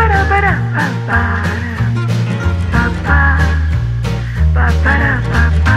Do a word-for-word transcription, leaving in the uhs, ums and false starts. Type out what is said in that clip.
Papá, papá, papá.